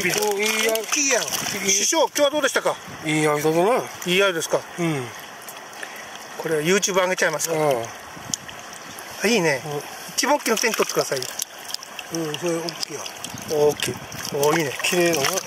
いいや。師匠、今日はどうでしたか。いいやだな。いいやですか。うん。これは YouTube 上げちゃいますから。あ、いいね。一番大きな点取ってください。うん、それ大きいよ。大きい。お、いいね。綺麗だな。